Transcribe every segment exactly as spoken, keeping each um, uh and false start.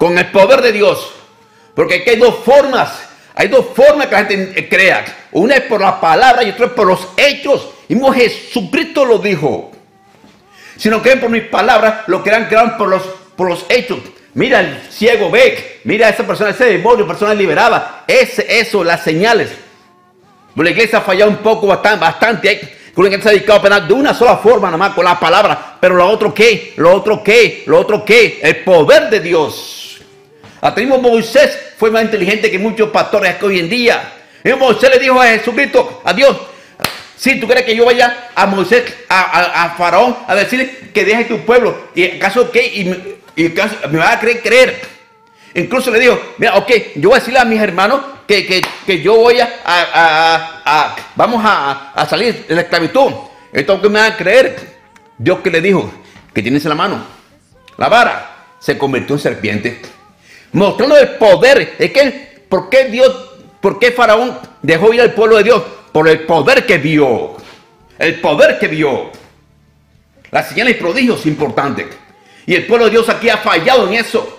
con el poder de Dios. Porque aquí hay dos formas, hay dos formas que la gente crea. Una es por la palabra y otra es por los hechos. Y Jesucristo lo dijo. Si no creen por mis palabras, lo crean, crean por los, por los hechos. Mira el ciego ve, mira a esa persona, ese demonio, persona liberada. Es eso, las señales. La iglesia ha fallado un poco, bastante, bastante. La iglesia se ha dedicado a penar de una sola forma, nada más con la palabra. Pero lo otro qué, lo otro qué, lo otro qué, el poder de Dios. Hasta mismo Moisés fue más inteligente que muchos pastores que hoy en día. Y Moisés le dijo a Jesucristo, a Dios, si ¿sí, tú crees que yo vaya a Moisés, a, a, a Faraón, a decirle que deje tu pueblo, y en caso que, y, y en caso, me va a creer, creer. Incluso le dijo, mira, ok, yo voy a decirle a mis hermanos que, que, que yo voy a, a, a, a vamos a, a salir de la esclavitud. Esto que me van a creer. Dios que le dijo, que tienes en la mano la vara, se convirtió en serpiente. Mostrando el poder. Es que, ¿por qué Dios, por qué Faraón dejó ir al pueblo de Dios? Por el poder que vio. El poder que vio. Las señales y prodigios importantes. Y el pueblo de Dios aquí ha fallado en eso.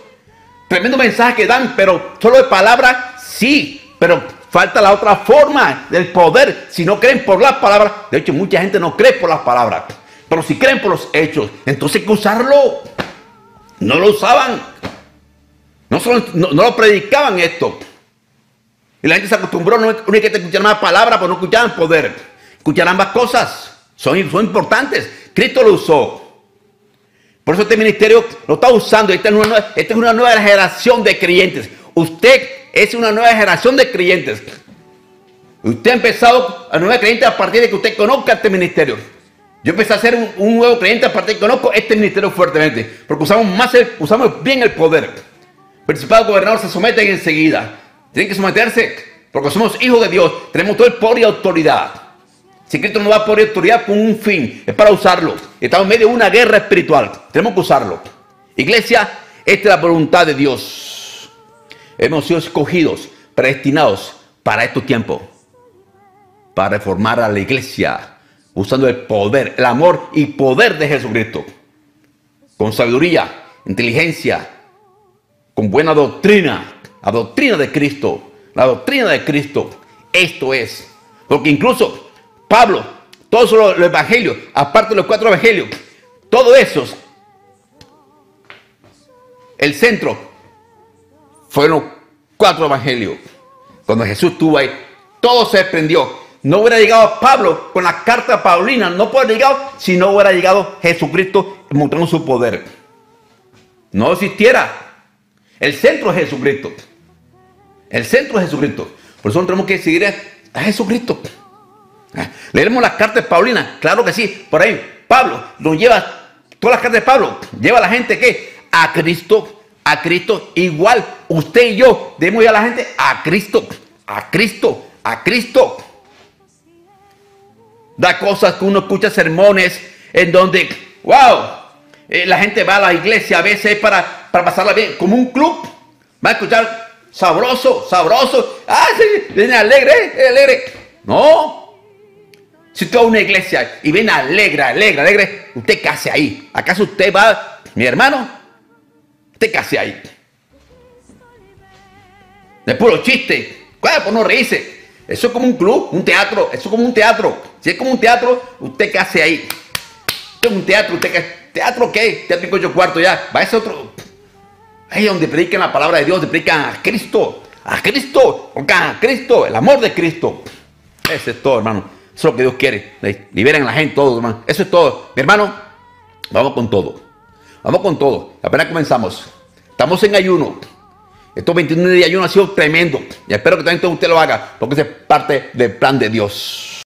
Tremendo mensaje que dan, pero solo de palabra, sí. Pero falta la otra forma del poder. Si no creen por las palabras, de hecho mucha gente no cree por las palabras. Pero si creen por los hechos, entonces hay que usarlo. No lo usaban. No, solo, no, no lo predicaban esto. Y la gente se acostumbró no únicamente a escuchar más palabras, pero no escuchaban poder. Escuchar ambas cosas. Son, son importantes. Cristo lo usó. Por eso este ministerio lo está usando. Esta es una nueva, esta es una nueva generación de creyentes. Usted es una nueva generación de creyentes. Usted ha empezado a nueva creyente a partir de que usted conozca este ministerio. Yo empecé a ser un, un nuevo creyente a partir de que conozco este ministerio fuertemente. Porque usamos, más el, usamos bien el poder. Principal gobernador se someten enseguida. Tienen que someterse porque somos hijos de Dios. Tenemos todo el poder y autoridad. Si Cristo nos da poder y autoridad con un fin, es para usarlo. Estamos en medio de una guerra espiritual. Tenemos que usarlo. Iglesia, esta es la voluntad de Dios. Hemos sido escogidos, predestinados para este tiempo. Para reformar a la iglesia. Usando el poder, el amor y poder de Jesucristo. Con sabiduría, inteligencia. Con buena doctrina. La doctrina de Cristo. La doctrina de Cristo. Esto es. Porque incluso Pablo, todos los, los evangelios, aparte de los cuatro evangelios, todos esos, el centro, fueron cuatro evangelios. Cuando Jesús estuvo ahí, todo se desprendió. No hubiera llegado Pablo con la carta paulina, no hubiera llegado si no hubiera llegado Jesucristo mostrando su poder. No existiera. El centro es Jesucristo. El centro es Jesucristo. Por eso nosotros tenemos que seguir a Jesucristo. Leemos las cartas de Paulina, claro que sí, por ahí Pablo nos lleva, todas las cartas de Pablo, lleva a la gente que a Cristo, a Cristo, igual usted y yo, debemos ir a la gente a Cristo, a Cristo, a Cristo. Da cosas que uno escucha sermones en donde, wow, eh, la gente va a la iglesia a veces para, para pasarla bien, como un club, va a escuchar sabroso, sabroso, ah, sí, viene alegre, eh, alegre, no. Si usted va a una iglesia y viene alegre, alegre, alegre, ¿usted qué hace ahí? ¿Acaso usted va, mi hermano? ¿Usted qué hace ahí? De puro chiste. Claro, pues no reírse. Eso es como un club, un teatro. Eso es como un teatro. Si es como un teatro, ¿usted qué hace ahí? Esto es un teatro. ¿Usted qué? ¿Teatro qué? Teatro y ocho cuartos ya. Va a ese otro. Ahí donde predican la palabra de Dios, donde predican a Cristo. A Cristo. A Cristo. El amor de Cristo. Ese es todo, hermano. Eso es lo que Dios quiere. Liberen a la gente, todo, hermano. Eso es todo. Mi hermano, vamos con todo. Vamos con todo. Apenas comenzamos. Estamos en ayuno. Estos veintiún días de ayuno han sido tremendo. Y espero que también usted lo haga, porque es parte del plan de Dios.